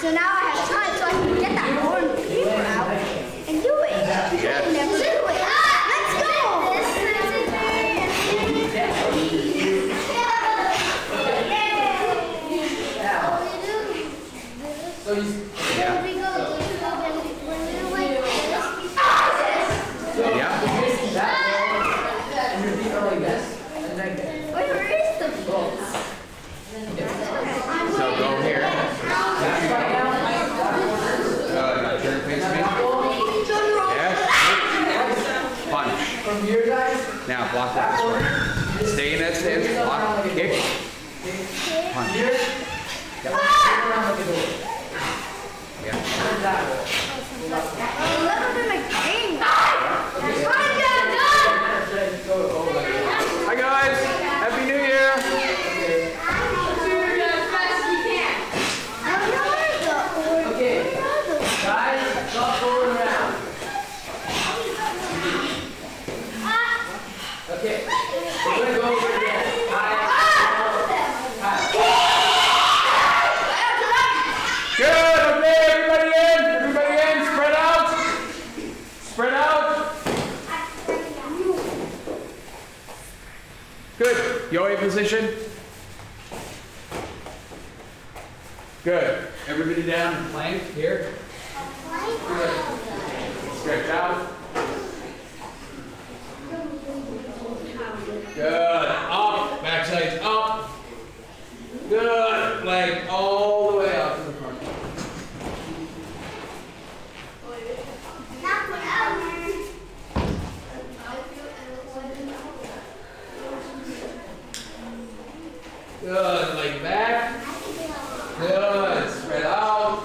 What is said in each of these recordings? So now I have time so I can get that horn paper out and do it. Yeah. I never do it. Let's go! So when we go, now block that this way. Stay in that stance. Block, kick, punch. Yep. Yeah. Hi guys, Happy New Year. Do as best you can. Okay, guys, go forward around. Okay, we're going to go over again. Good, okay, everybody in, spread out. Spread out. Good, yo-yo position. Good, everybody down, plank here. Good, stretch out. Good. Up. Back sides up. Good. Leg all the way up to the front. Good. Leg back. Good. Spread out.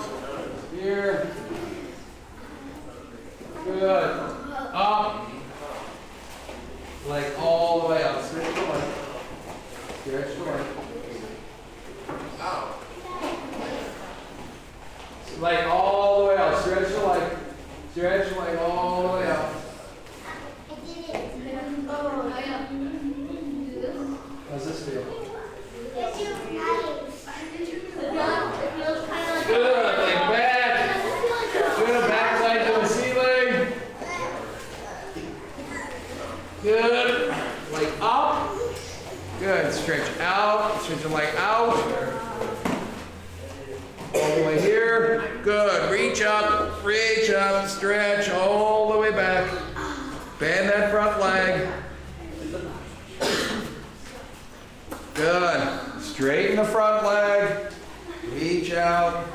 Here. Good. Up. Leg all the way up. Stretch forward. Stretch forward. Ow. Leg all the way up. Stretch your leg. Stretch your leg all the way up. How's this feel? Good. Leg back. Good. Back side to the ceiling. Good. Good, stretch out, stretch your leg out, all the way here, good, reach up, stretch all the way back, bend that front leg, good, straighten the front leg, reach out,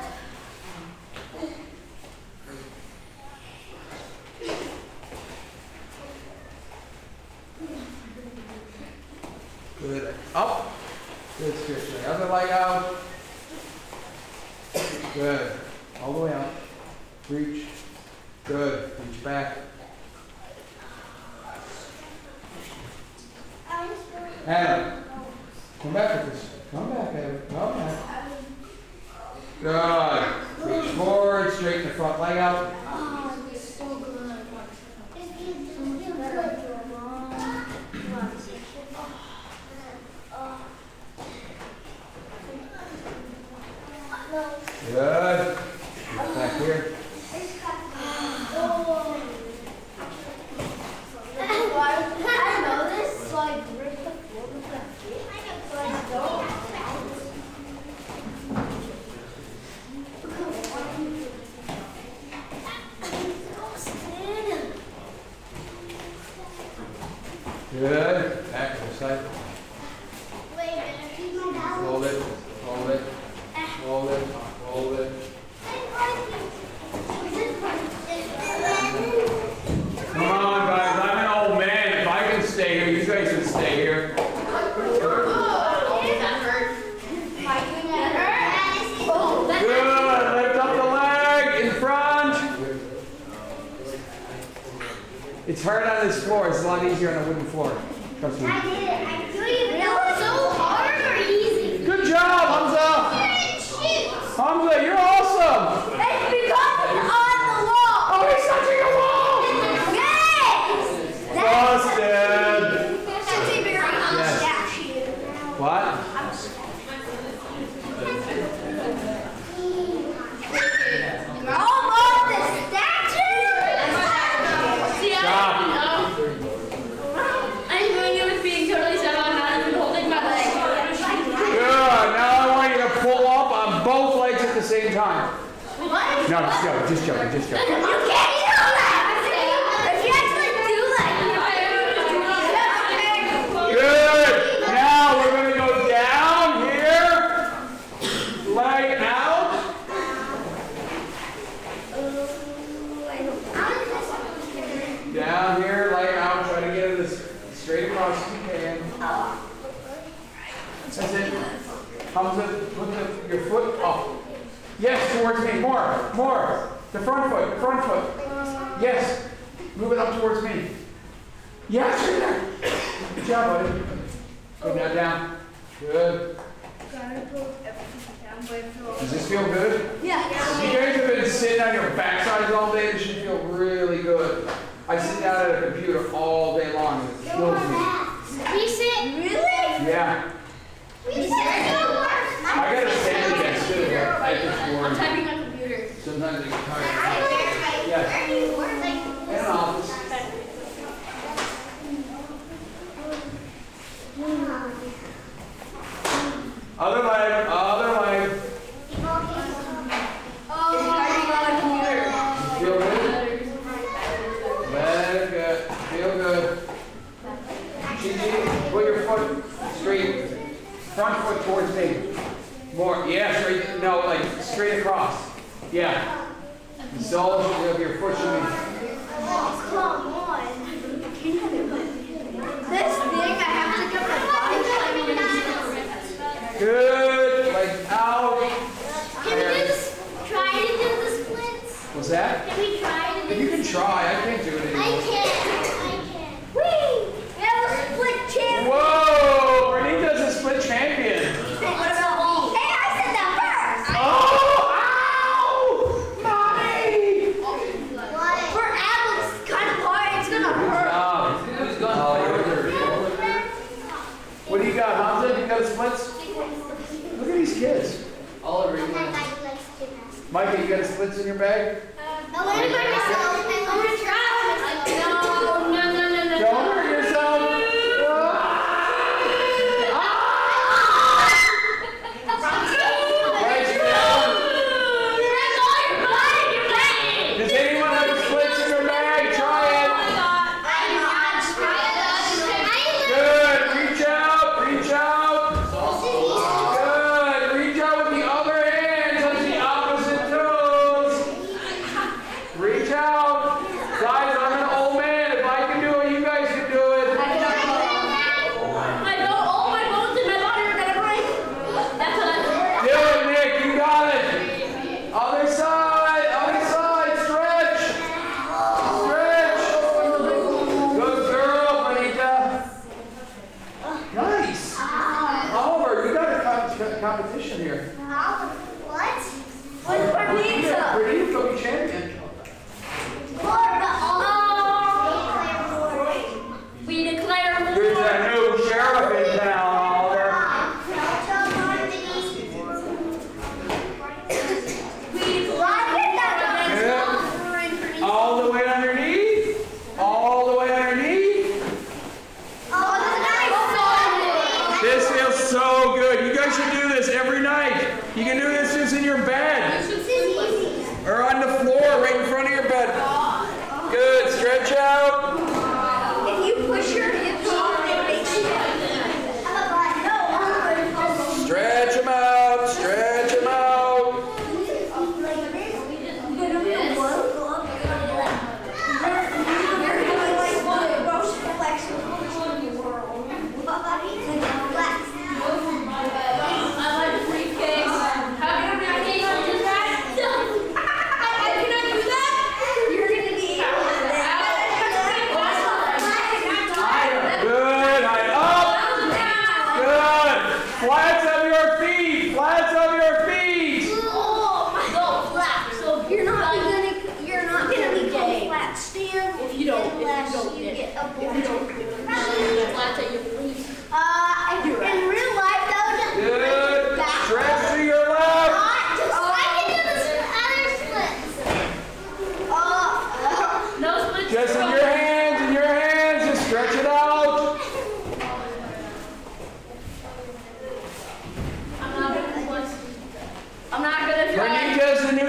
good. Up. Good. Stretch the other leg out. Good. All the way out. Reach. Good. Reach back. Adam. Come back with this. Come back, Adam. Come back. Good. Reach forward. Straighten the front leg out. Good. Back here. I know this, so I grip the floor with that feet. Good. Back to the side. Wait a minute, I need my balance. Hold it. Hold it. Hold it. Hold it. Come on, guys. I'm an old man. If I can stay here, you guys can stay here. Good. Lift up the leg in front. It's hard on this floor. It's a lot easier on a wooden floor. Trust me. I did it. I do it. That was so hard or easy? Good job, Hamza. Hamza, you're awesome! It's because it's on the wall! Oh, he's touching a wall! Yes! Busted! That's a bigger statue. What? No, just joking, just joking. You can't do that! If you actually do that, you can't do that. Good! Now we're going to go down here. Leg out. Down here, leg out. Try to get it as straight across as you can. That's it. Put your foot up. Yes, towards me. More, more. The front foot, the front foot. Yes. Move it up towards me. Yes, right there. Good job, buddy. Go now down. Good. Does this feel good? Yeah. You guys have been sitting on your backsides all day. This should feel really good. I sit down at a computer all day long. It kills me. We sit? Really? Yeah. We sit. I gotta stand against it. I'm typing on computer. Sometimes I get tired. Yes. In an office. Other leg. Other leg. Feel good? Leg good. Feel good. Gigi, put your foot straight. Front foot towards me. More, yeah, straight, no, like straight across. Yeah. Solid, your foot should be. Come on. This thing, I have to get my body. Good, like out. Can we do this, try to do the splits? What's that? Can we try to do the splits? You can try, I can't do it anymore. I can. Whee! We have a split champion. Whoa, Renita's a split champion. What about splits? Look at these kids. All over your Micah, you got splits in your bag? No, I didn't buy myself. I'm going to try. No. Don't hurt yourself. Does anyone have splits in your bag? Try it. Good. Reach out. Reach out.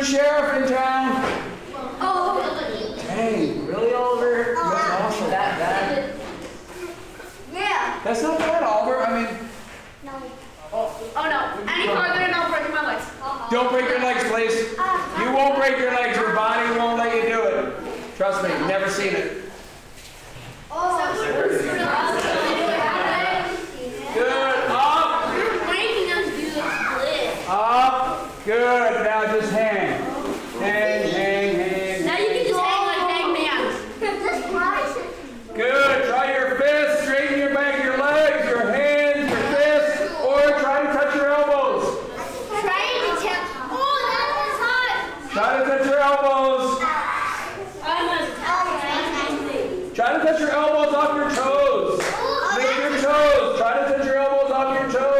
new sheriff in town. Oh. Hey, really, Oliver? That's awesome. That bad? Yeah. That's not bad, Oliver. I mean. No. Oh no. Any farther and I'll break my legs. Don't break your legs, please. You won't break your legs. Your body won't let you do it. Trust me, you've never seen it. Good, now just hang. Hang. Now you can just hang like hangman. Good, try your fists, straighten your back, your legs, your hands, your fists, or try to touch your elbows. Oh, that was hot. Try to touch your elbows. Try to touch your elbows off your toes. Make your toes. Try to touch your elbows off your toes.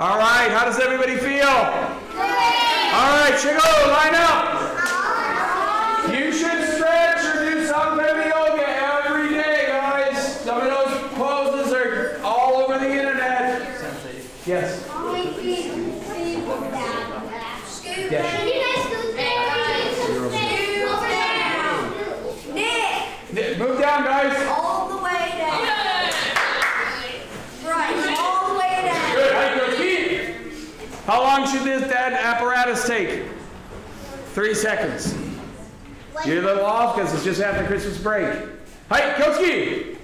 All right, how does everybody feel? All right, Chico, line up. You should stretch or do some kind of yoga every day, guys. Some of those poses are all over the internet. Yes. Yes. Move down, guys. All the way down. Right, all the way down. Good, I feel. How long should this apparatus take? 3 seconds. You're a little off because it's just after Christmas break. Hi, Kyotzki!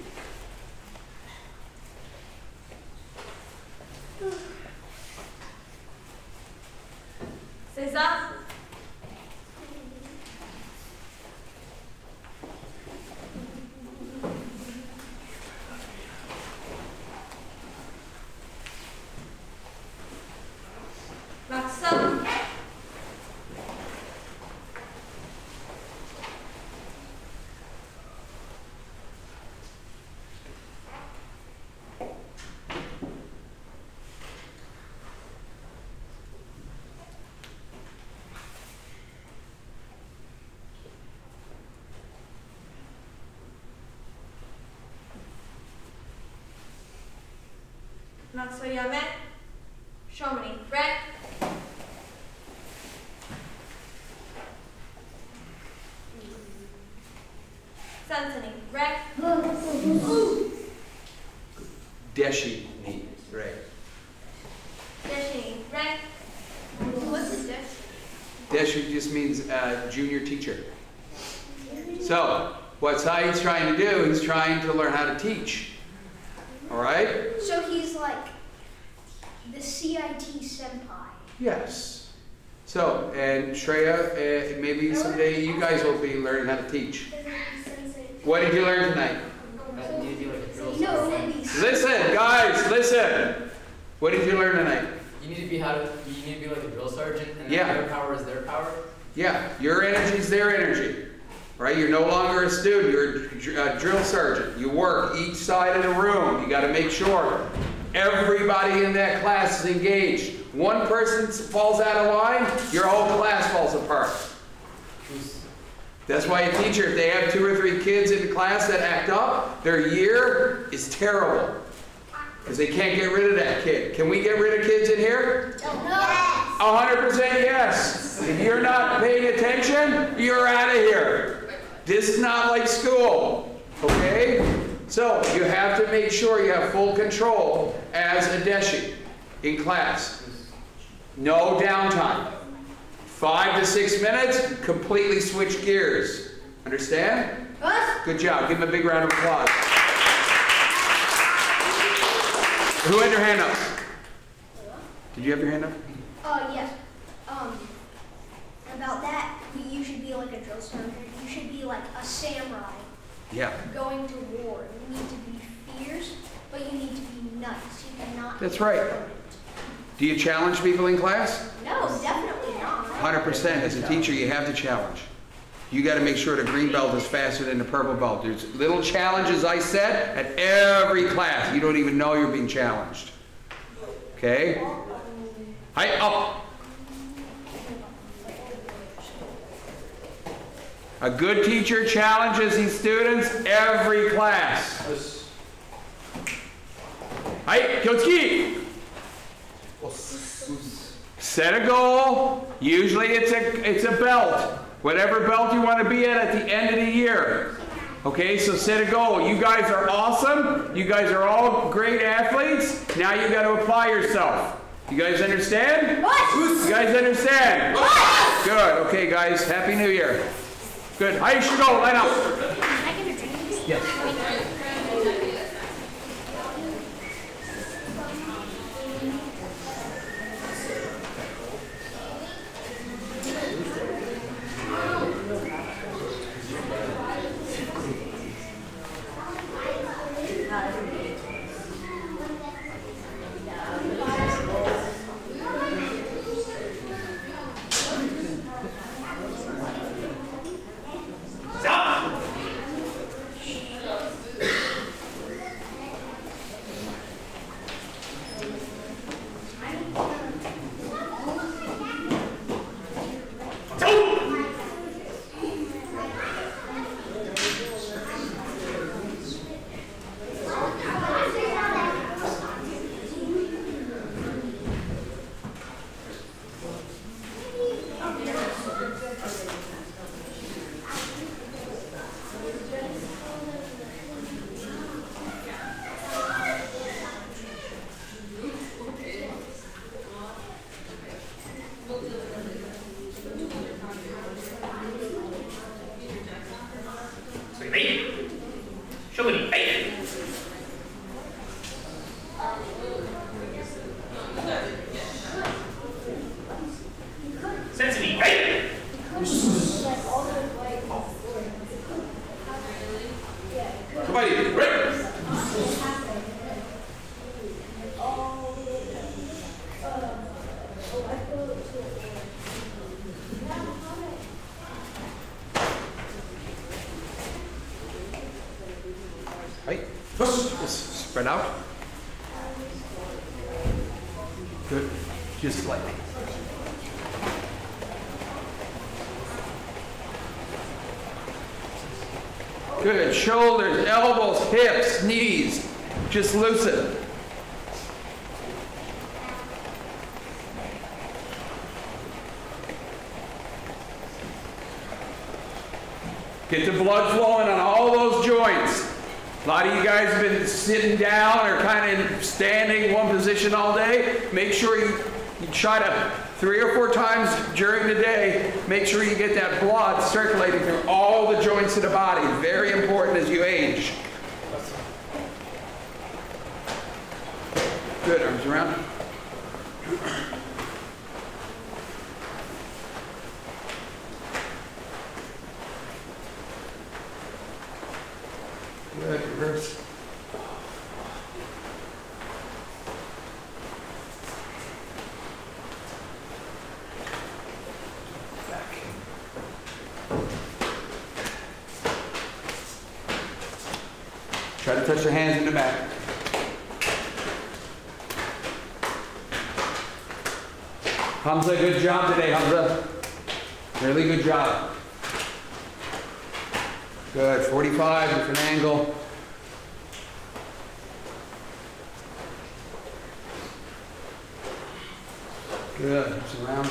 César? Not so young, man. Show me, right? Sanson, right? Deshi, right? Deshi, right? What's this deshi? Deshi just means junior teacher. So, what Sai's trying to do, he's trying to learn how to teach. All right? So he's like the CIT senpai. Yes. So, and Shreya, maybe someday you guys will be learning how to teach. What did you learn tonight? Listen, guys, listen. What did you learn tonight? You need to be you need to be like a drill sergeant, and then your power is their power. Yeah, your energy is their energy. Right? You're no longer a student, you're a drill sergeant. You work each side of the room. You got to make sure everybody in that class is engaged. One person falls out of line, your whole class falls apart. That's why a teacher, if they have 2 or 3 kids in the class that act up, their year is terrible. Because they can't get rid of that kid. Can we get rid of kids in here? No. 100% yes. If you're not paying attention, you're out of here. This is not like school, okay? So you have to make sure you have full control as a deshi in class. No downtime. 5 to 6 minutes, completely switch gears. Understand? Good job. Give them a big round of applause. Who had their hand up? Did you have your hand up? Yes. About that, you should be like a drill sergeant. You should be like a samurai. Yeah. Going to war. You need to be fierce, but you need to be nice. You cannot. That's right. Do you challenge people in class? No, definitely not. 100%. As a teacher, you have to challenge. You got to make sure the green belt is faster than the purple belt. There's little challenges I set at every class. You don't even know you're being challenged. Okay? Hi, up. A good teacher challenges his students every class. Hey, Kyotzki! Set a goal. Usually it's a belt. Whatever belt you want to be at the end of the year. Okay, so set a goal. You guys are awesome. You guys are all great athletes. Now you got to apply yourself. You guys understand? What? You guys understand? What? Good. Okay, guys. Happy New Year. Good. How you should go? Line up. Can I get your drink? Yes. Spread out. Good. Just slightly. Good. Shoulders, elbows, hips, knees. Just loosen. Get the blood flowing on all those joints. A lot of you guys have been sitting down or kind of standing in one position all day. Make sure you try to 3 or 4 times during the day, make sure you get that blood circulating through all the joints of the body. Very important as you age. Good, arms around. Touch your hands in the back. Hamza, good job today, Hamza. Really good job. Good, 45, different angle. Good, just around.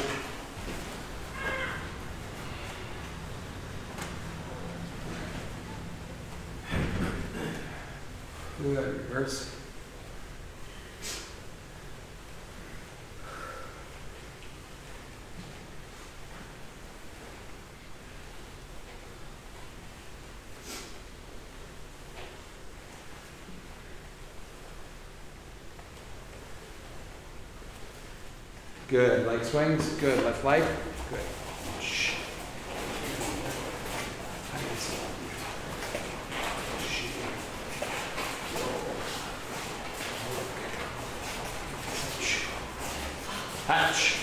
Good, reverse. Good, leg swings, good, left leg, good. Shh. Hatch.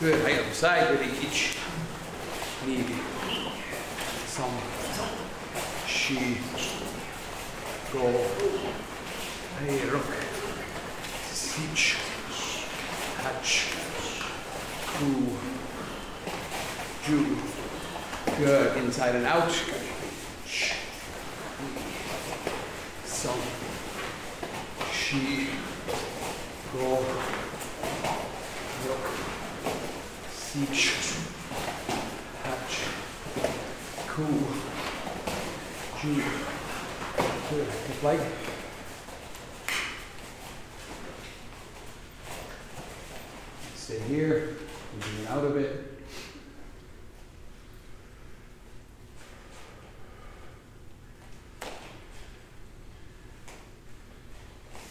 Good, hang up side with the itch. Need some. She. Go. Hey, look. Sitch. Hatch. Coo. Ju. Good, inside and out. Shh. She go look siege hatch cool G like stay here, moving out of it.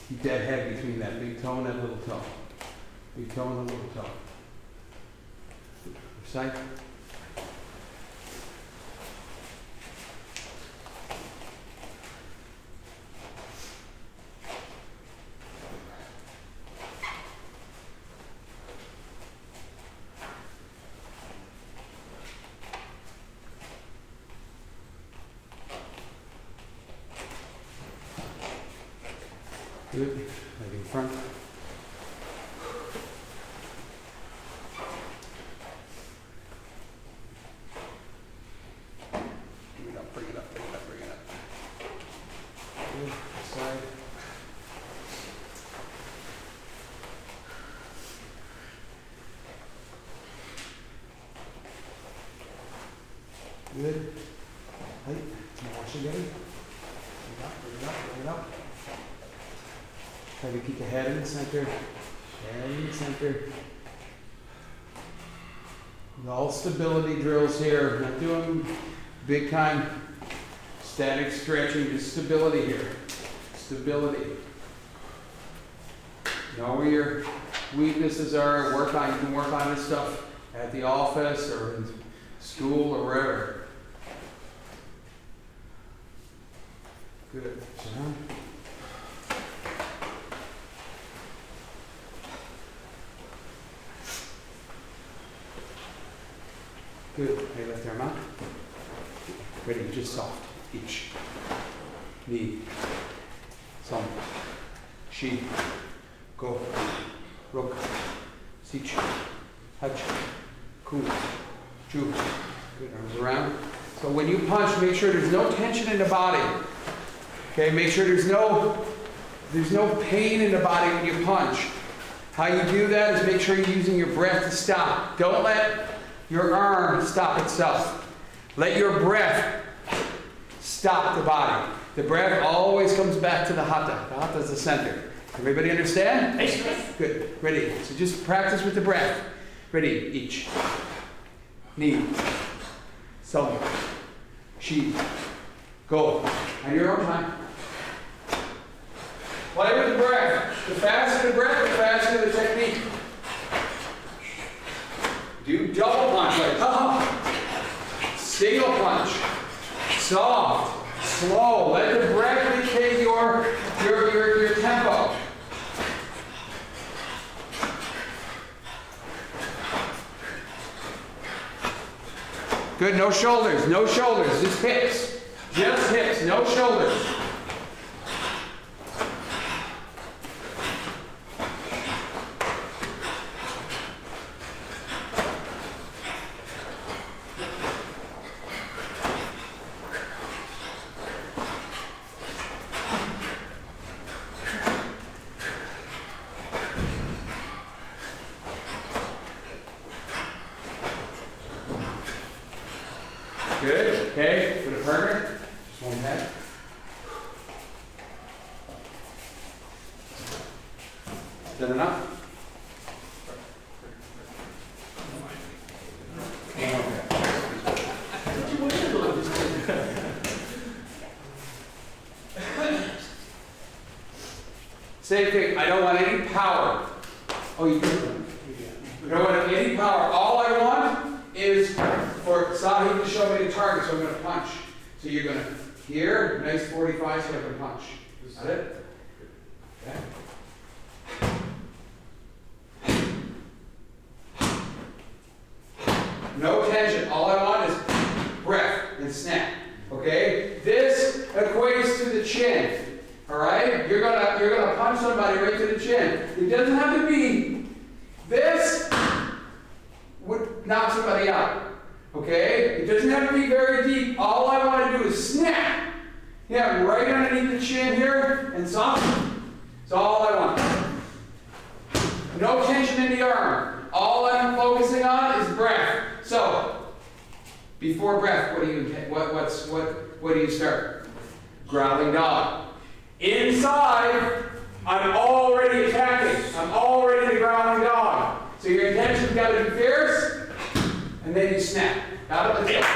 Keep that head between that big toe and that little toe. Big toe and the little toe. Side. Good. Right. Now watch again. Bring it up, bring it up, bring it up. Try to keep the head in the center. Head in the center. With all stability drills here. Not doing big time static stretching, just stability here. Stability. Know where your weaknesses are. Work on, you can work on this stuff at the office or in school or wherever. Good. Good. Hey, left arm out. Ready, just soft. Each. Knee. Some. She. Go. Rock. Sich. Hutch. Cool. Good, arms around. So when you punch, make sure there's no tension in the body. Okay, make sure there's no pain in the body when you punch. How you do that is make sure you're using your breath to stop. Don't let your arm stop itself. Let your breath stop the body. The breath always comes back to the hatha. The hatha is the center. Everybody understand? Yes. Good, ready. So just practice with the breath. Ready, each. Knee, some, she, go. On your own time. Play with the breath. The faster the breath, the faster the technique. Do double punch like tough. Single punch. Soft. Slow. Let the breath dictate your tempo. Good, no shoulders, just hips. Just hips, no shoulders. Same thing, I don't want any power. Oh, you do? I don't want any power. All I want is for Sahi to show me the target, so I'm going to punch. So you're going to, here, nice 45, so I'm going to punch. Is that it? Okay. No tension. All I want is breath and snap. Okay? This equates to the chin. Alright? You're gonna punch somebody right to the chin. It doesn't have to be this would knock somebody out. Okay? It doesn't have to be very deep. All I want to do is snap. Yeah, right underneath the chin here and soft. all I want. No tension in the arm. All I'm focusing on is breath. So, before breath, what do you start? Growling dog. Inside, I'm already attacking. I'm already the growling dog. So your intention's got to be fierce, and then you snap. Got it? Let's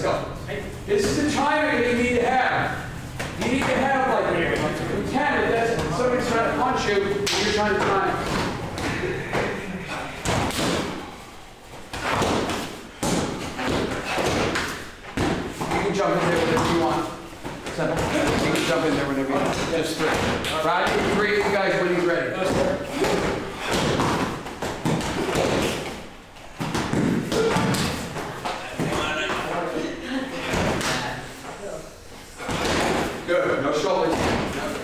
go. Good. No shoulders. No.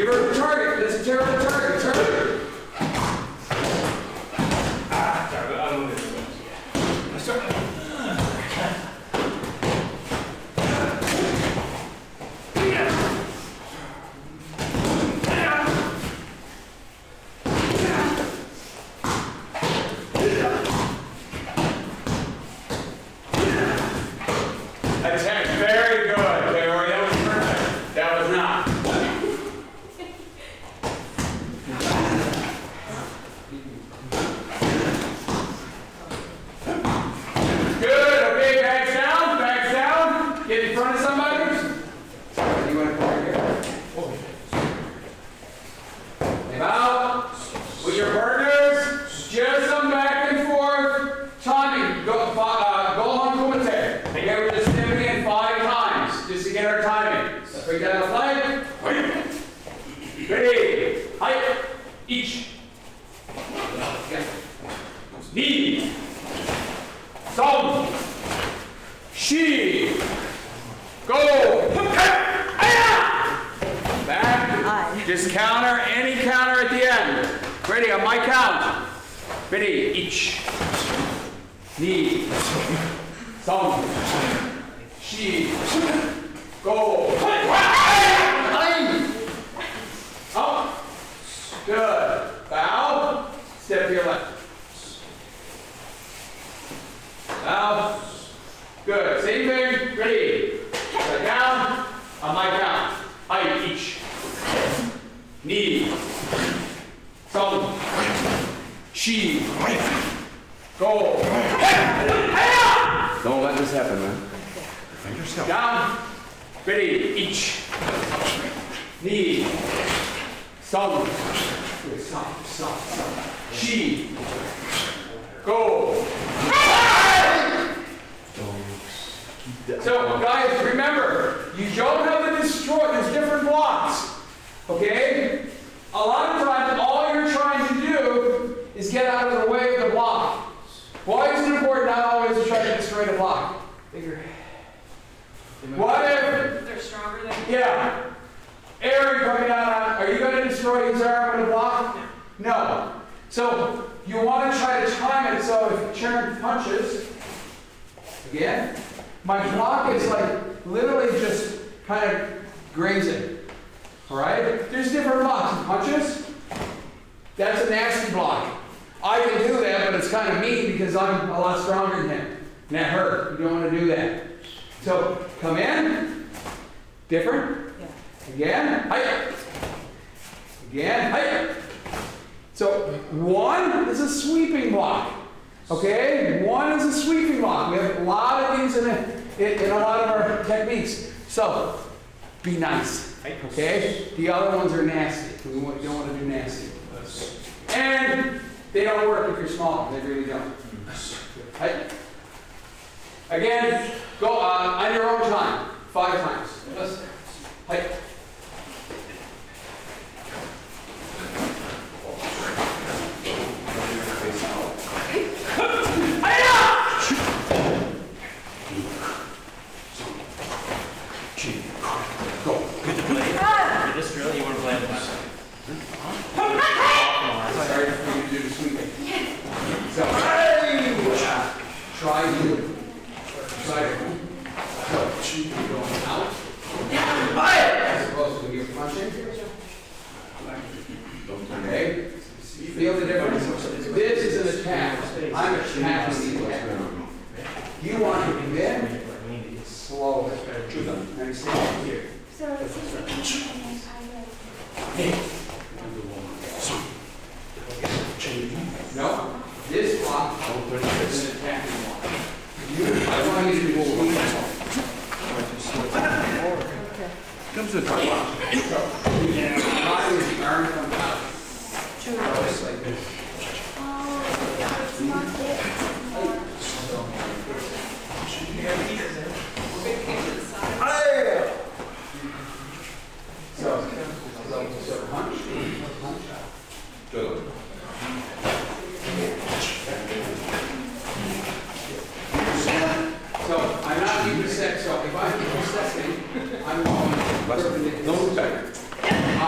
Give her a target. Let's tear her the target. Target. Ah, sorry, but I don't know this one. Yeah. Let's start. I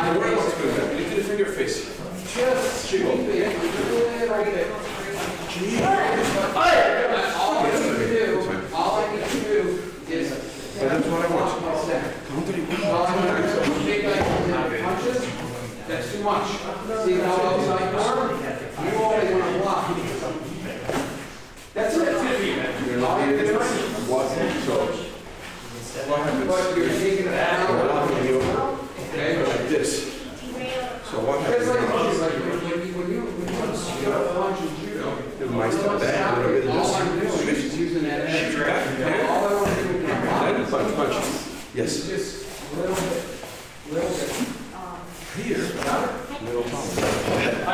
I work on Chudan. You did a finger face. Just jiggle. Right there. All I need to do is... That's what I want. That's too much. See how else I form? You always want to block. That's what it's going to be. I wasn't so. But you're taking it out. Okay, like this. So what happens? Yes. Here, little bump.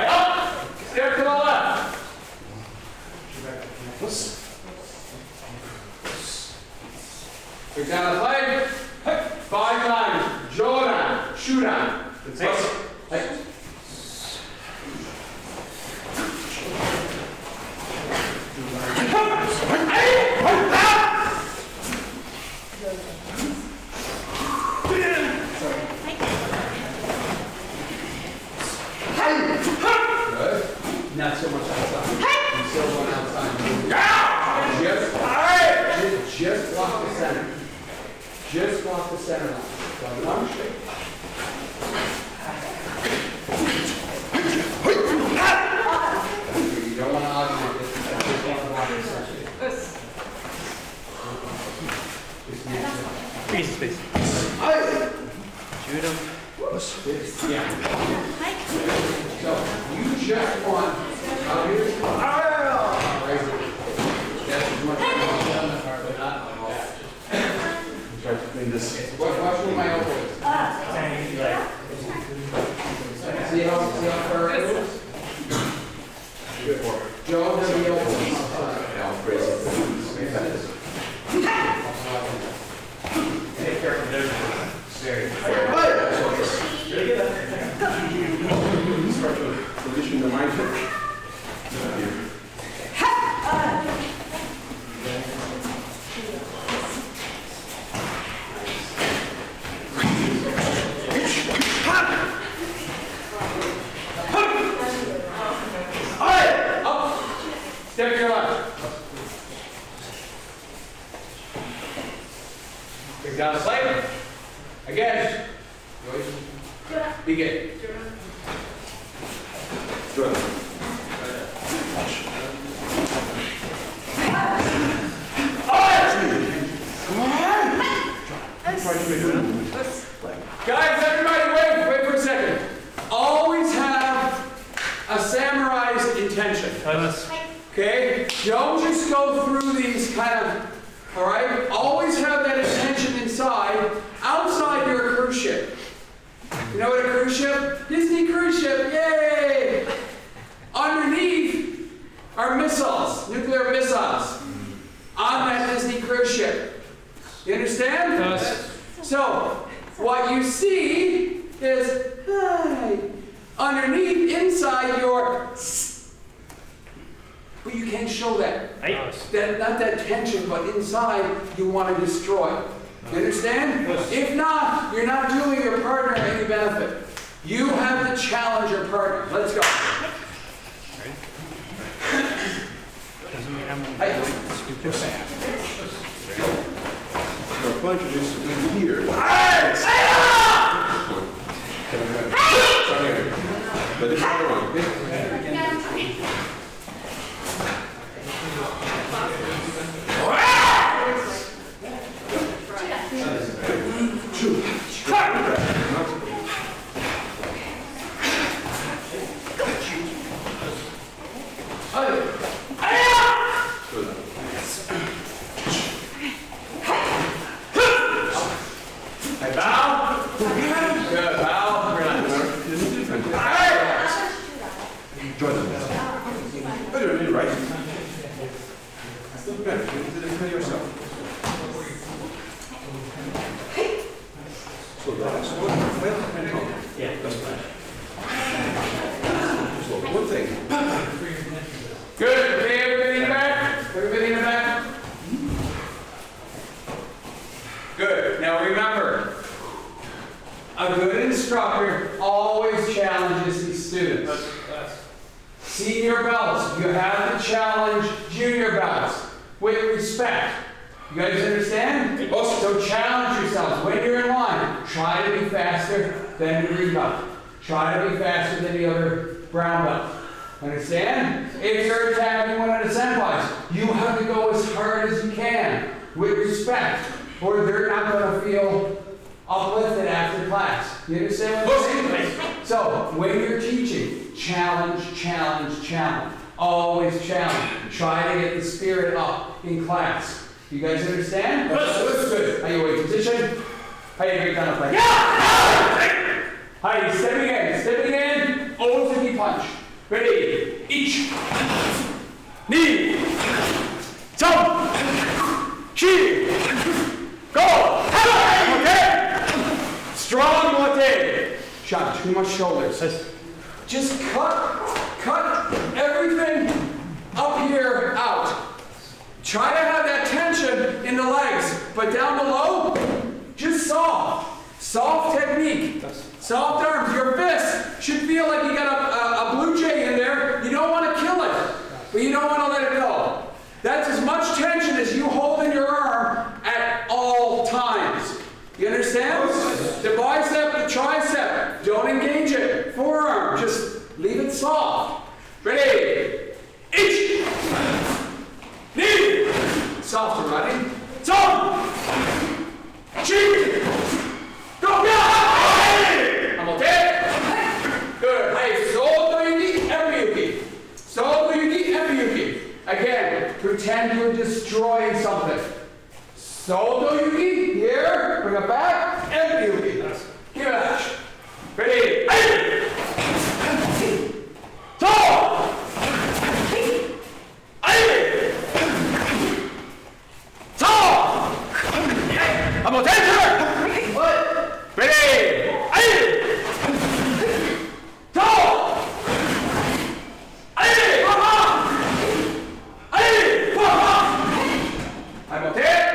Up! Stare to the left! We've got a leg. Five times. Jonah. Chudan. Not so much outside. Hey. I'm still going outside. Yeah. Just block the center. Just block the center line. One shake. You don't want to augment this. Just block the line. Space. Hey. Shoot him. Yeah. So, you just want... Watch with my elbow. See how far it moves? Good work. Joe, how do you elbow? Take care of the start to position the mindset. A good instructor always challenges his students. That's senior belts, you have to challenge junior belts with respect. You guys understand? So challenge yourselves. When you're in line, try to be faster than the green belt. Try to be faster than the other brown belt. Understand? If you're attacking one of the senpais, you have to go as hard as you can with respect, or they're not going to feel uplifted after class. You understand what I'm saying? So, when you're teaching, challenge, challenge, challenge. Always challenge. Try to get the spirit up in class. You guys understand? That's good. Are you in position? How are you breaking down the play? Yeah! How are you stepping in? Stepping in. Old city punch. Ready. Each. Knee. Jump. Chi. Go. Okay? Strong mote. Shot. Too much shoulders. Just cut everything up here out. Try to have that tension in the legs, but down below, just soft. Soft technique. Soft arms. Your fist should feel like you got a blue jay in there. You don't want to kill it, but you don't want to let it go. That's as much tension as you hold in your arm at all times. You understand? The bicep, the tricep, don't engage it. Forearm, just leave it soft. Ready? Each. Knee. Softer, ready? Jump. Cheek. Go. Yeah. I'm okay. Good. Hey, Sodo yuki, every yuki. Again, pretend you're destroying something. Sodo yuki, here. Bring it back. Every yuki. Give it a shot. Ready? Hey. Stop! Aye! Stop! I'm a dancer! What? Ready! Aye! Stop! Aye! Papa! Aye! Papa! I'm a dancer!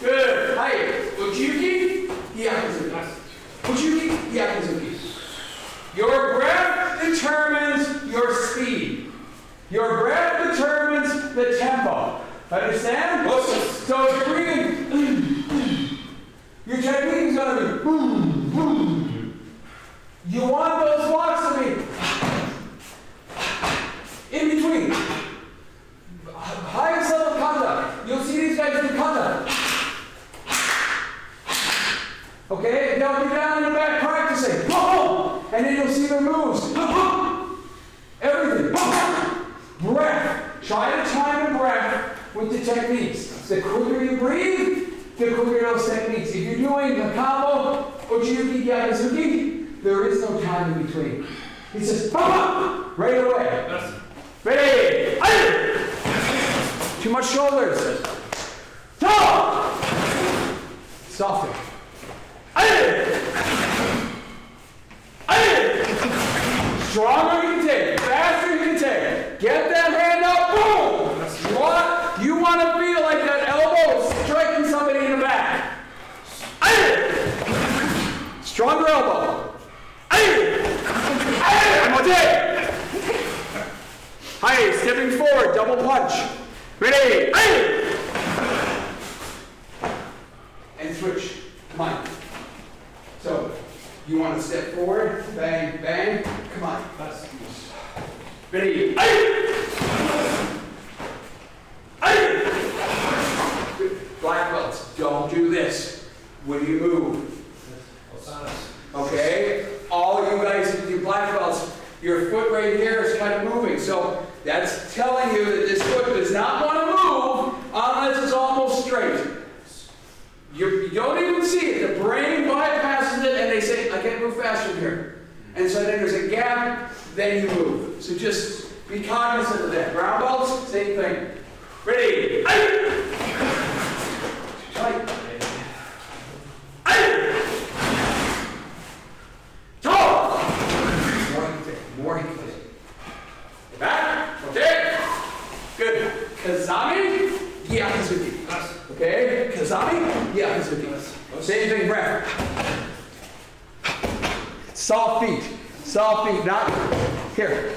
Good! Aye! Ujuki? Yakuzuki. Ujuki? Yakuzuki. Your breath determines your speed. Your breath determines the tempo. Understand? So if you're breathing, your technique is going to be boom, boom. You want those blocks to be in between. Highest level kata. You'll see these guys do kata. Okay? Now you're down in the back practicing. And then you'll see the moves. Everything. Breath. Try to time the breath with the techniques. The quicker you breathe, the quicker those techniques. If you're doing the combo, Ojiyuki, Yakuzuki, there is no time in between. It's just right away. Ready? Too much shoulders. Softer. Stronger you can take, faster you can take. Get that hand up, boom! You want to feel like that elbow is striking somebody in the back. Stronger elbow. Hi, stepping forward, double punch. Ready? And switch. Come on. So. You want to step forward, bang, bang, come on. Ready? Black belts, don't do this when you move. Okay? All you guys who do black belts, your foot right here is kind of moving. So that's telling you that this foot does not want to move unless it's almost straight. You don't even see it. The brain bypasses it and they say, I can't move faster here. And so then there's a gap, then you move. So just be cognizant of that. Brown belts, same thing. Ready? Tight. Tall. More hip kick. Back. Okay. Good. Kazami. Yeah, that's with you. Okay? Kazami? Yeah, that's with you. Same thing, breath. Soft feet, not here.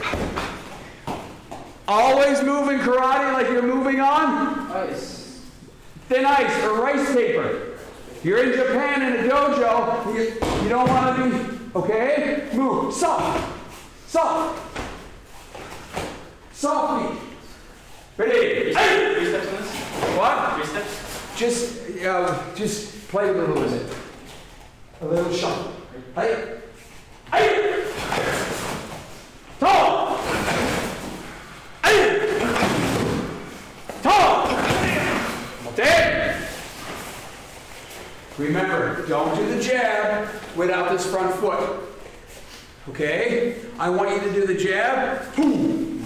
Always move in karate like you're moving on ice. Thin ice or rice paper. You're in Japan in a dojo, you don't want to be, okay? Move, soft feet. Ready? Three steps on this? What? Three steps? Just play a little with it. A little sharp. Hey! Hey! Tall! Hey! Tall! Mate! Remember, don't do the jab without this front foot. Okay? I want you to do the jab. Boom.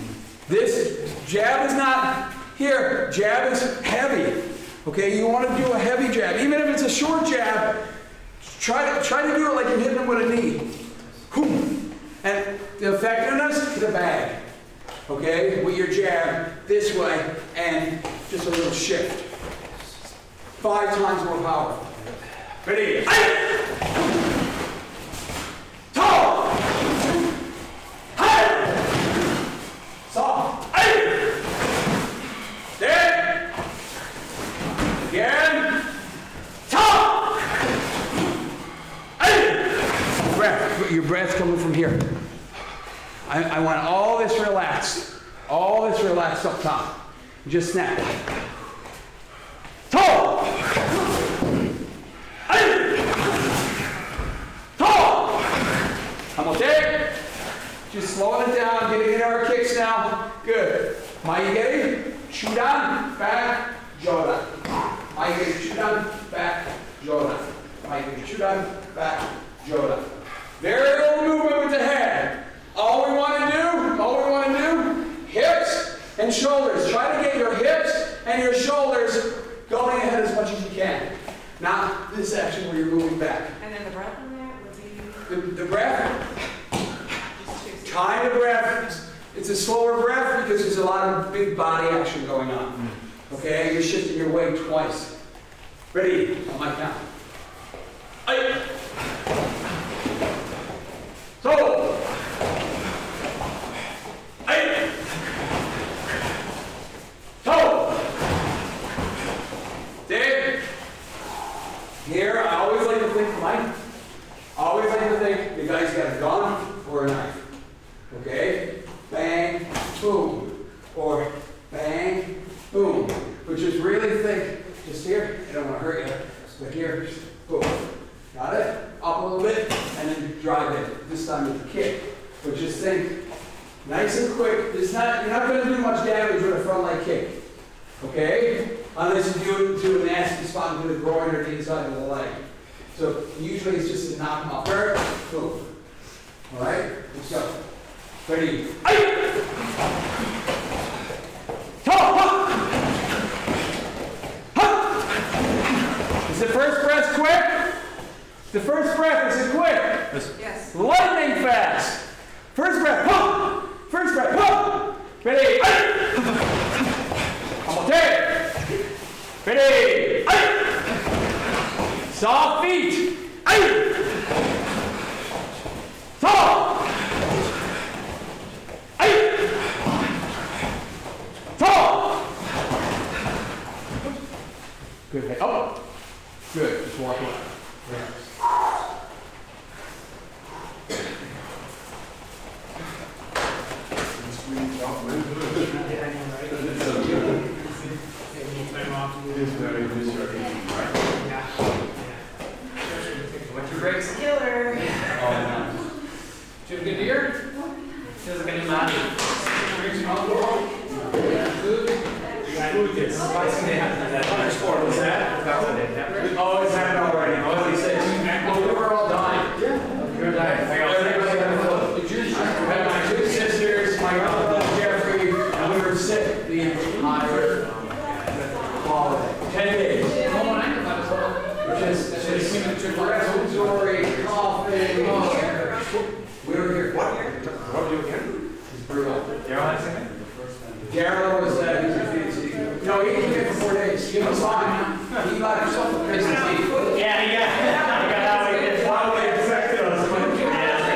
This jab is not here. Jab is heavy. Okay? You want to do a heavy jab. Even if it's a short jab, Try to do it like you're hitting them with a knee. And the effectiveness, the bag. Okay, with your jab this way and just a little shift. 5 times more power. Ready? Tall. Soft. There. Again. Your breath's coming from here. I want all this relaxed. All this relaxed up top. Just snap. Tall! Tall! I'm okay. Just slowing it down, getting in our kicks now. Good. Mayigeri, Chudan, back, Jonah. Mayigeri, Chudan, back, Jonah. Mayigeri, Chudan, back, Jonah. Very little movement with the head. All we want to do, hips and shoulders. Try to get your hips and your shoulders going ahead as much as you can. Not this action where you're moving back. And then the breath on that would be? The breath? Kind of breath. It's a slower breath because there's a lot of big body action going on. Okay? You're shifting your weight twice. Ready? On my count. So, hey, so, there, here. I always like to think, Mike. Always like to think the guy's got a gun or a knife. Okay, bang, boom, or bang, boom. But just really think, just here. I don't want to hurt you, but here, boom. Got it? Up a little bit, and then drive it. This time with the kick. But just think, nice and quick. You're not going to do much damage with a front leg kick. Okay? Unless you do it to a nasty spot into the groin or the inside of the leg. So usually it's just to knock them off. Boom. All right? Let's go. Ready? Is the first breath quick? The first breath is quick. Yes. Lightning fast. First breath. Whoa. First breath. Whoa. Ready. Almost there. Ready. Soft feet. Tall. Tall. Good head. Oh. Good. Just walk away. Breaks killer. Do you have a good beer? Feels like I didn't laugh. Food? Which sport was that? Oh, it's happened already. Oh, he said, we were all dying. Yeah. You're dying. I got everybody had a juice. I had my 2 sisters, my brother, Jeffrey, and we were sick the entire holiday. 10 days. Respiratory, coughing, we were here. What were you again? It's brutal. Daryl was PhD. No, he came here for 4 days. He was fine. He got himself a PhD. Yeah, yeah. I got out of it. It's a lot of way affected us.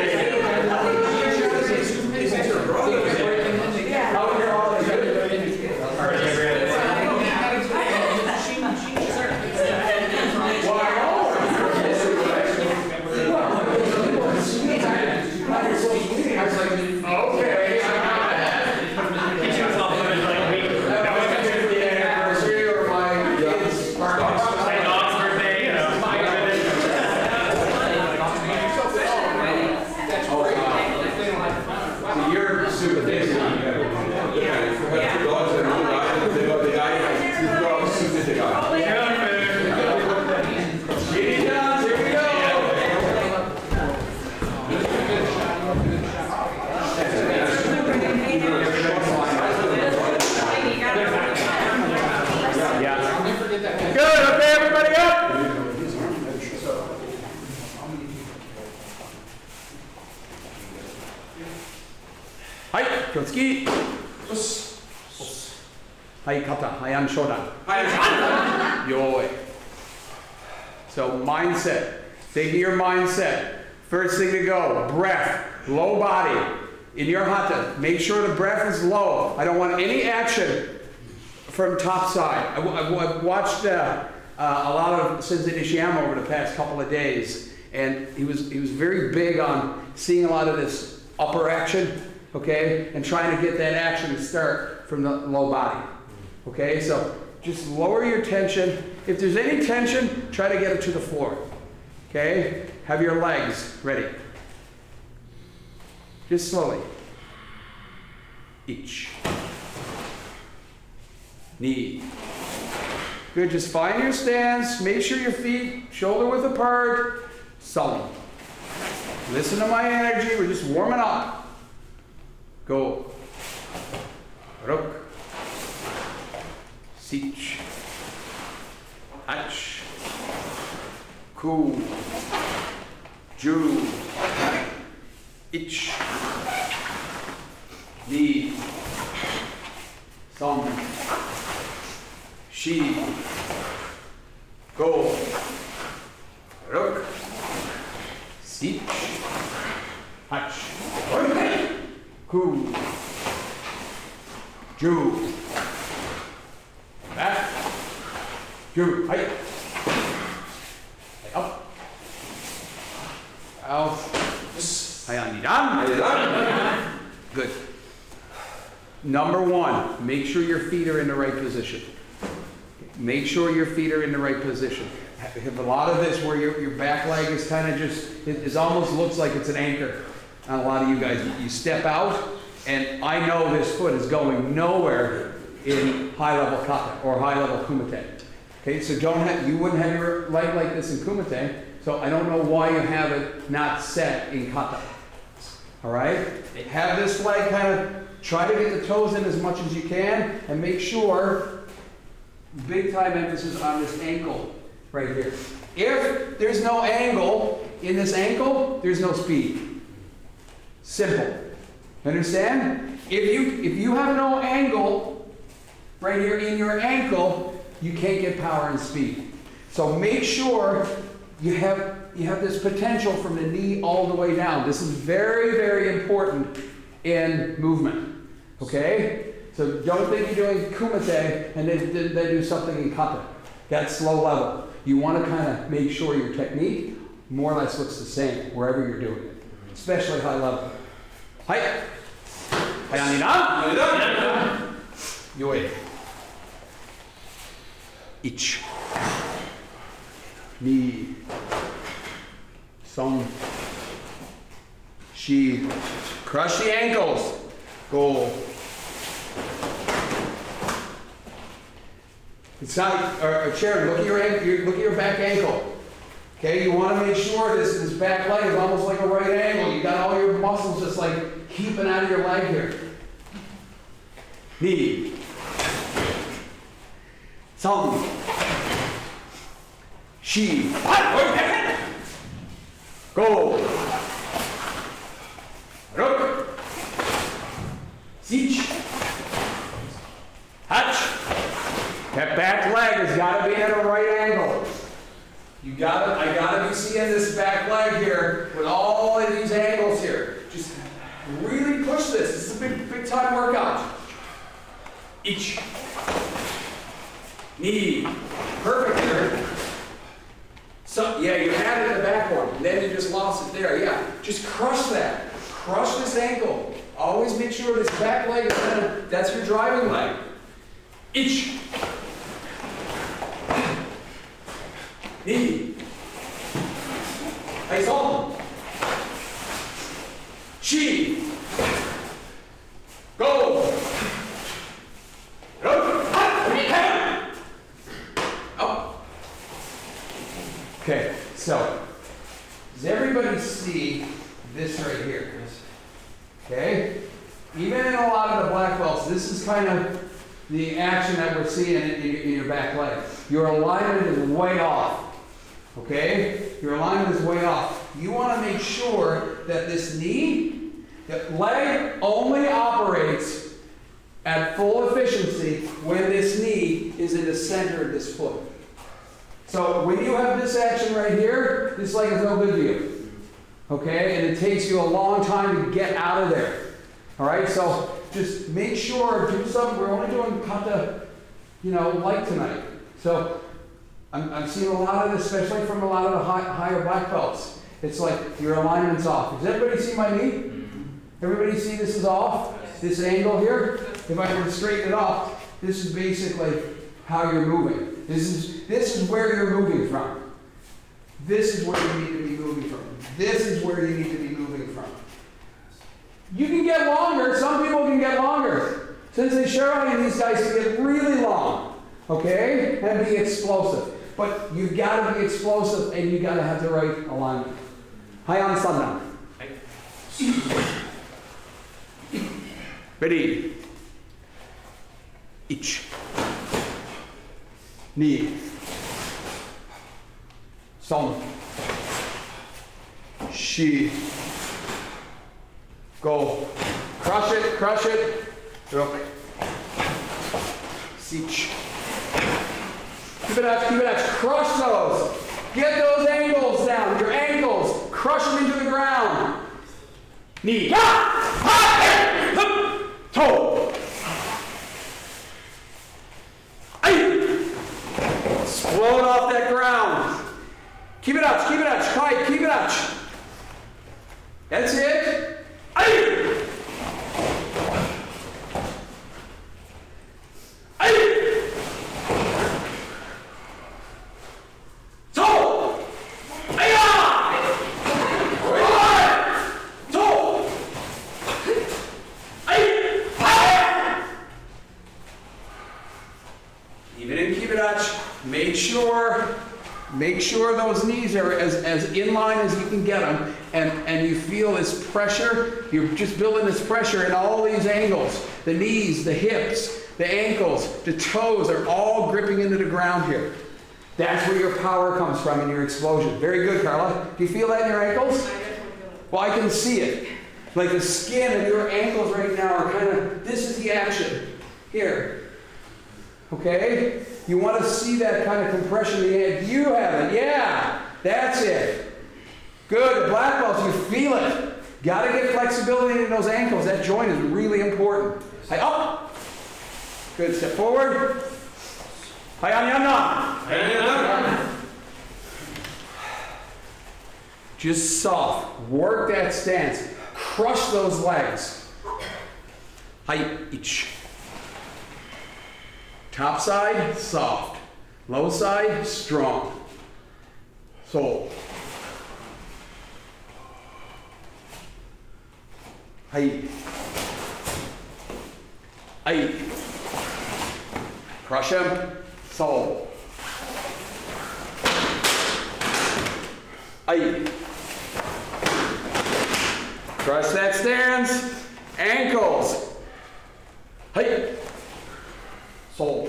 はい、Kyotzki。よし。はい、Kata。Heian Shodan。よーい。So mindset. Think of your mindset. First thing to go, breath, low body. In your hatha, make sure the breath is low. I don't want any action from top side. I've watched a lot of Sensei Nishiyama over the past couple of days, and he was very big on seeing a lot of this upper action, okay, and trying to get that action to start from the low body, okay. So just lower your tension. If there's any tension, try to get it to the floor, okay. Have your legs ready. Just slowly. Each. Knee. Good, just find your stance. Make sure your feet shoulder width apart. Solid. Listen to my energy. We're just warming up. Go. Rook. Sich. Ach. Ku. Ju. Ich. Ni. Som. She. Go. Rook. Sich. Ach. Ku. Ju. Back. Ju. Hi. Up. Out. Good. Number one, make sure your feet are in the right position. Make sure your feet are in the right position. I have a lot of this where your back leg is kind of just, it almost looks like it's an anchor on a lot of you guys. You step out, and I know this foot is going nowhere in high-level kata or high-level kumite. Okay, so you wouldn't have your leg like this in kumite. So I don't know why you have it not set in kata. All right? Have this leg kind of, try to get the toes in as much as you can, and make sure, big time emphasis on this ankle right here. If there's no angle in this ankle, there's no speed. Simple. Understand? If you have no angle right here in your ankle, you can't get power and speed. So make sure you have this potential from the knee all the way down. This is very, very important in movement, okay? So don't think you're doing kumite and they do something in kata. That's low level. You want to kind of make sure your technique more or less looks the same wherever you're doing it, especially high level. Hi. Hi. Yoi. Ich. Ni, Song, Shi, crush the ankles, go. It's not a chair. Look at your ankle. Look at your back ankle. Okay, you want to make sure this back leg is almost like a right angle. You got all your muscles just like keeping out of your leg here. Ni, Song. She. Go. Rook. Sich. Hatch. That back leg has got to be at a right angle. I gotta be seeing this back leg here with all of these angles here. Just really push this. This is a big time workout. Ich. Knee. Perfect here. So, yeah, you had it in the back one, and then you just lost it there, yeah. Just crush that. Crush this ankle. Always make sure this back leg is kind of, that's your driving leg. Ich. Ni. Hey, Son. Chi. Go. Okay, so, does everybody see this right here? Okay? Even in a lot of the black belts, this is kind of the action that we're seeing in your back leg. Your alignment is way off. Okay? Your alignment is way off. You want to make sure that this knee The leg only operates at full efficiency when this knee is in the center of this foot. So when you have this action right here, this leg is no good to you. Okay, and it takes you a long time to get out of there. All right, so just make sure, do something. We're only doing kata, you know, light tonight. So I'm seeing a lot of this, especially from a lot of the higher black belts. It's like your alignment's off. Does everybody see my knee? Everybody see this is off? This angle here? If I were to straighten it off, this is basically how you're moving. This is where you're moving from. This is where you need to be moving from. This is where you need to be moving from. You can get longer. Some people can get longer. Sensei Sharon, these guys can get really long, okay? And be explosive. But you've got to be explosive and you've got to have the right alignment. Heian Sandan. Ready. Each. Knee. Son. Shi. Go. Crush it. Crush it. Drop it. Sich. Keep it up. Keep it up. Crush those. Get those angles down. Your ankles. Crush them into the ground. Knee. Toe. Explode off that ground. Keep it up, keep it up, try, keep it up. That's it. Make sure those knees are as inline as you can get them, and you feel this pressure. You're just building this pressure in all these angles. The knees, the hips, the ankles, the toes are all gripping into the ground here. That's where your power comes from in your explosion. Very good, Carla. Do you feel that in your ankles? Well, I can see it. Like the skin of your ankles right now are kind of, this is the action here. Okay? You want to see that kind of compression in the head. You have it. Yeah. That's it. Good. Black belts, you feel it. Got to get flexibility in those ankles. That joint is really important. Hi up. Good. Step forward. Hi on. Just soft. Work that stance. Crush those legs. Hi each. Top side, soft. Low side, strong. So. Hey. Hey. Crush him. So. Hey. Crush that stance. Ankles. Hey. Soul.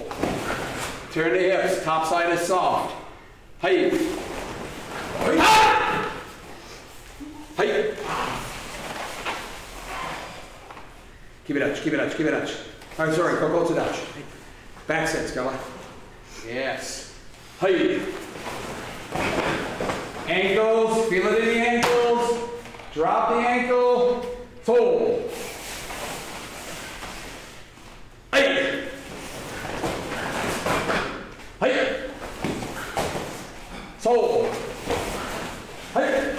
Turn the hips. Top side is soft. Hey. Hey. Hey. Keep it up. Keep it up. Keep it up. I'm sorry. Go to Dutch. Back sets, go on. Yes. Hey. Ankles. Feel it in the ankles. Drop the ankle. Soul. Hey. Hey! So! Hey!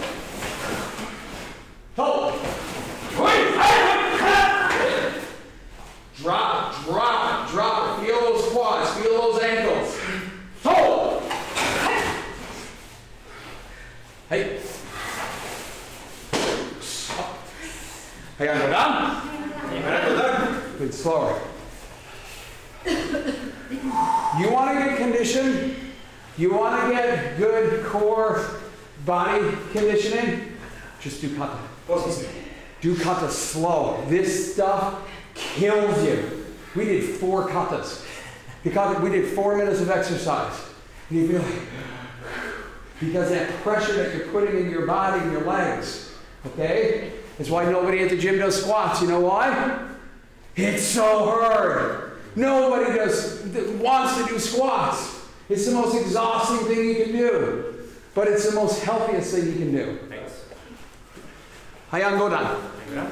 So! Hey! Drop, drop, drop. Feel those quads, feel those ankles. So! Hey! Hey, I'm going down. Good, slower. You want to get conditioned, you want to get good core body conditioning, just do kata. Do kata slow. This stuff kills you. We did 4 katas. We did 4 minutes of exercise. And you feel like, because that pressure that you're putting in your body and your legs, okay? It's why nobody at the gym does squats. You know why? It's so hard. Nobody wants to do squats. It's the most exhausting thing you can do, but it's the most healthiest thing you can do. Thanks. Heian Shodan.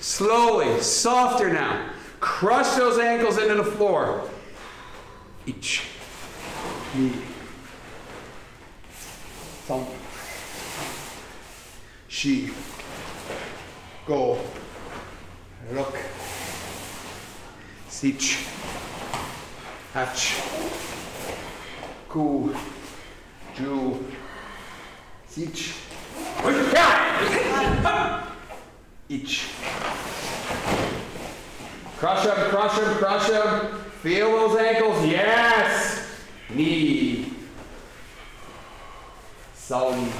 Slowly, softer now. Crush those ankles into the floor. Each. She. Go. Look. Sich. Hatch. Ku. Ju. Sich. Each. Crush them, crush them, crush them. Feel those ankles. Yes. Knee. Sound.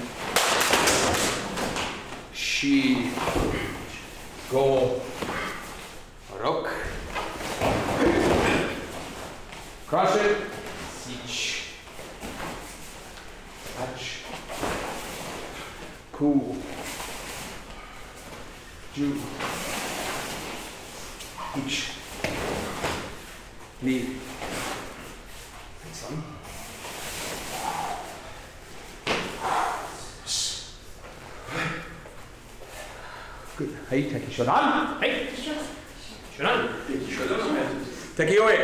She. Go. Rock. Crush it. Sich. Touch. Cool. Ju. Each. Knee. Some. Good. Hey, take your on. Hey, take it away.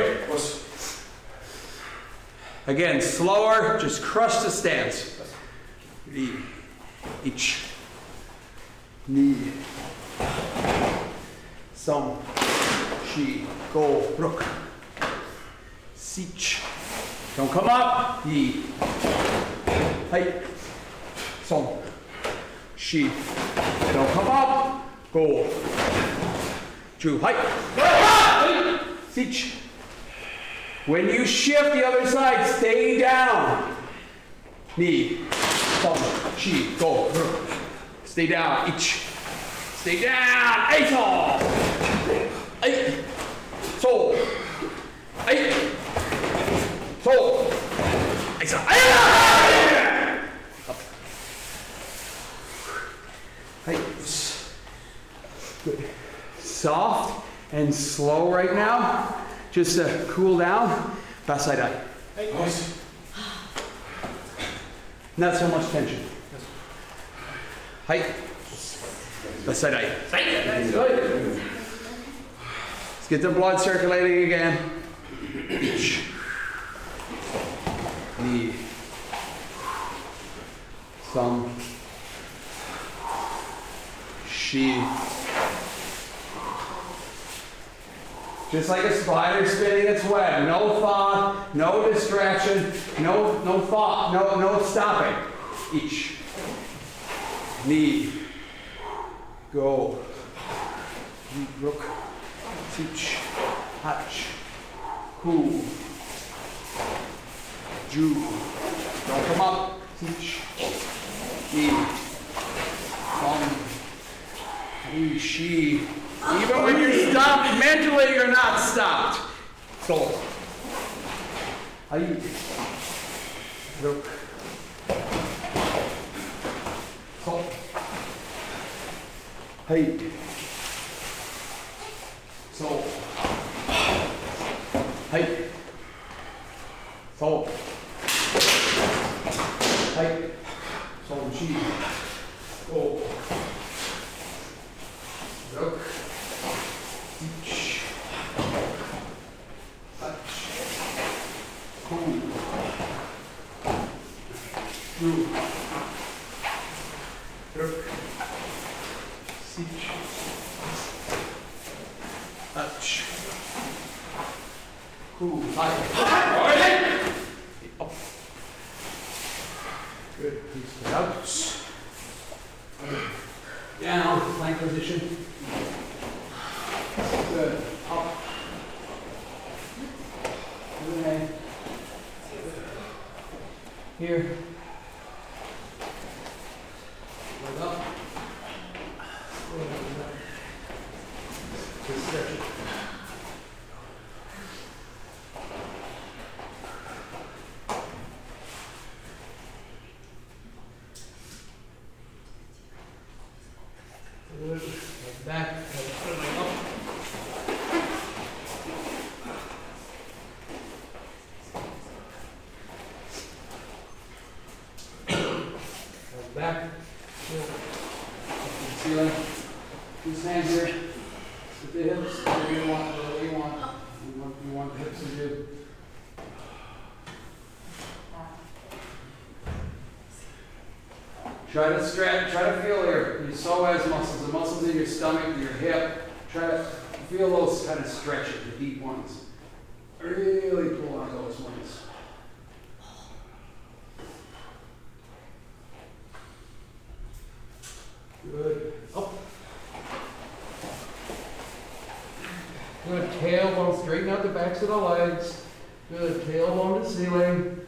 Again, slower. Just crush the stance. Each. Knee. Some. She. Go. Rook. Sich. Don't come up. Yi. Hey. Song. She. Don't come up. Go. Chu. Hey. Sich. When you shift the other side, stay down. Knee. Song. She. Go. Stay down. Ich. Stay down. Eight. Eight. So. Eight. So, I said, up. Hey, good. Soft and slow right now. Just to cool down. Backside eye. Hey. Not so much tension. Hey. Backside eye. Let's get the blood circulating again. Some. She. Just like a spider spinning its web. No thought, no distraction, no thought, no stopping. Each. Knee. Go. Rook. Teach. Hatch. Cool. Ju. Don't come up. Teach. Knee. Song. Knee. She. Even when you're stopped, mentally you're not stopped. So. Aí. Look. So. Hey. So. Hey. So. Hey, so she, go, look, each, touch, cool, through, look, each, touch, cool, high. Good. Stay up. Down. Plank position. Good. Up. Okay. Here. Leg up. Just stretch it. like that, like my up. Like that. So, you can see this hand here, with the hips, you want the hips to do. Try to stretch, try to feel your psoas muscles, the muscles in your stomach, your hip. Try to feel those kind of stretches, the deep ones. Really pull on those ones. Good. Up. Good. Tailbone, straighten out the backs of the legs. Good. Tailbone to ceiling.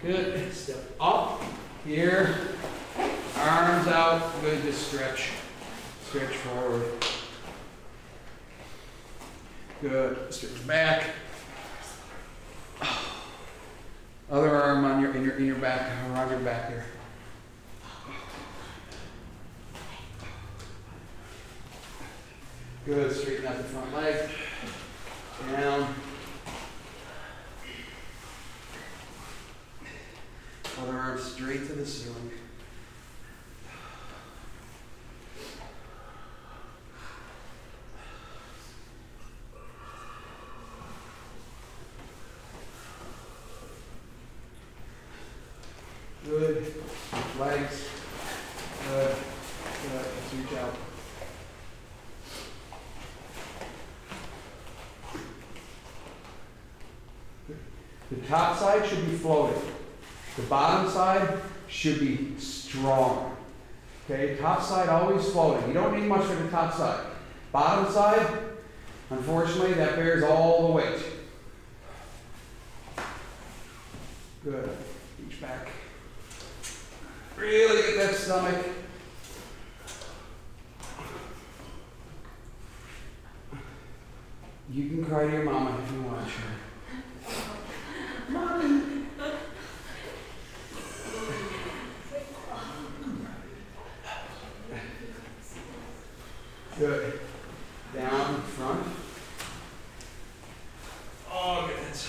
Good, step up, here, arms out, good, just stretch forward. Good, stretch back. Other arm on your, in your back, around your back here. Good, straighten out the front leg, down. Other arm straight to the ceiling. Good. Legs. Good. Good. Let's reach out. The top side should be floating. The bottom side should be strong. Okay, top side always floating. You don't need much for the top side. Bottom side, unfortunately, that bears all the weight. Good. Reach back. Really get that stomach. You can cry to your mama if you want to. Mommy. Good. Down in front. Oh, get that side.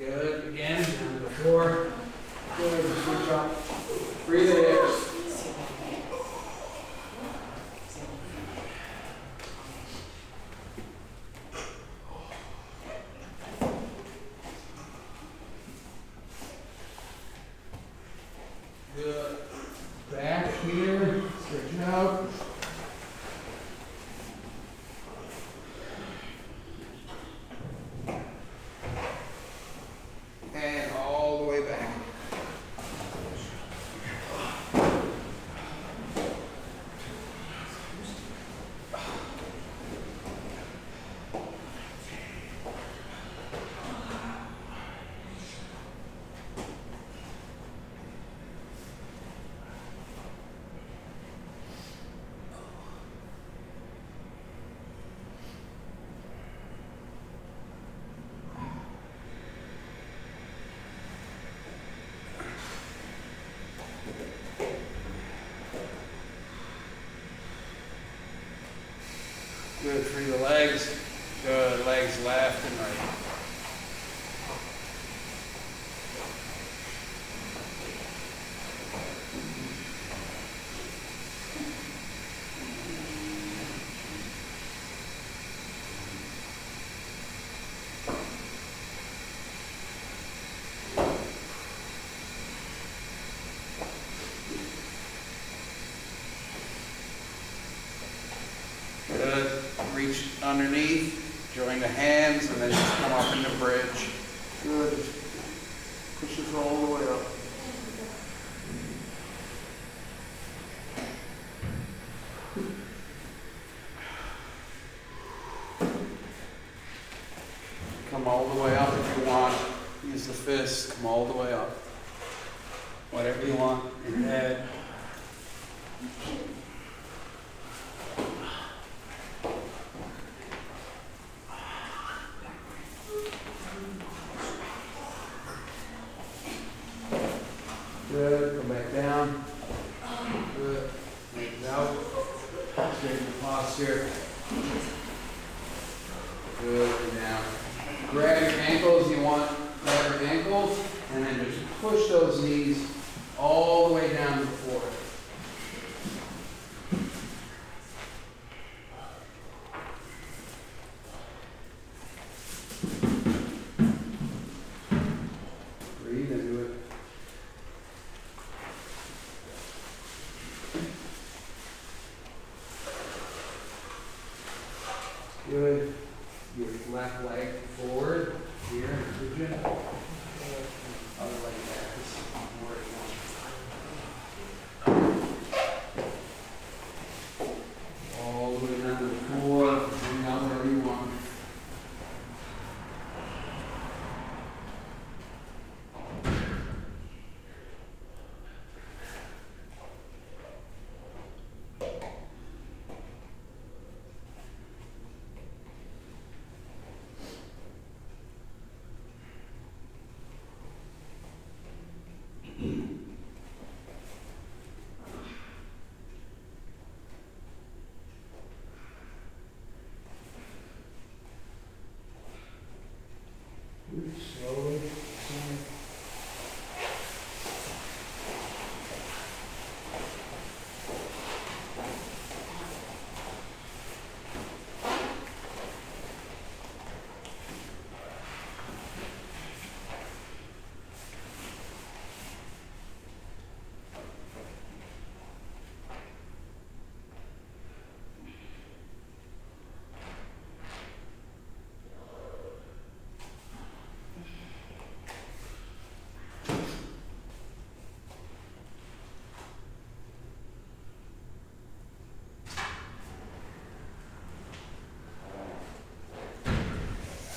Good. Again, down to the floor. Good. Switch up. Breathe it in. Good, free the legs. Good, legs left and right. Underneath, join the hands, and then just come up in the bridge. Good. Push it all the way up. Come all the way up if you want. Use the fist. Come all the way up. Whatever you want. Your head. straighten the posture. Good, now grab your ankles, and then just push those knees all the way down to the floor.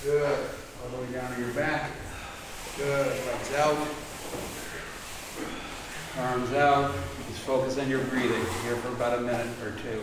Good. All the way down to your back. Good. Legs out. Arms out. Just focus on your breathing here for about a minute or two.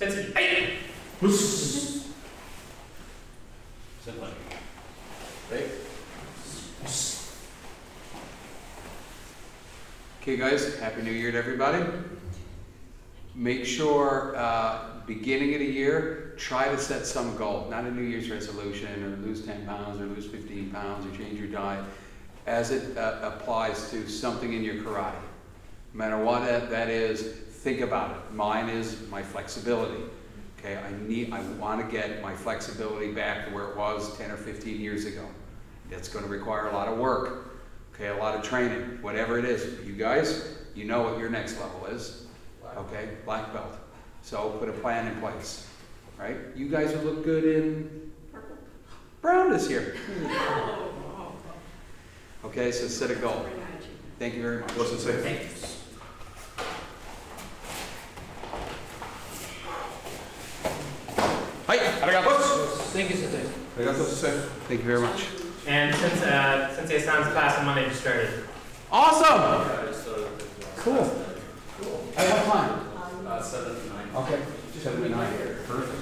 Sensi. Hey! Said like. Right? Okay, guys. Happy New Year to everybody. Make sure beginning of the year, try to set some goal. Not a New Year's resolution or lose 10 pounds or lose 15 pounds or change your diet. As it applies to something in your karate. No matter what that is, think about it. Mine is my flexibility. Okay, I want to get my flexibility back to where it was 10 or 15 years ago. That's going to require a lot of work. Okay, a lot of training, whatever it is. You guys, you know what your next level is. Okay, black belt. So put a plan in place, right? You guys will look good in purple. Brown this year. Okay, so set a goal. Thank you very much. What's it say? Thank you. Hi, arigato. Thank you, Sensei. Arigato, Sensei. Thank you very much. And since Sensei-san's class on Monday just started. Awesome! Cool. I have time. 7 to 9. Okay, 7 to 9. Perfect.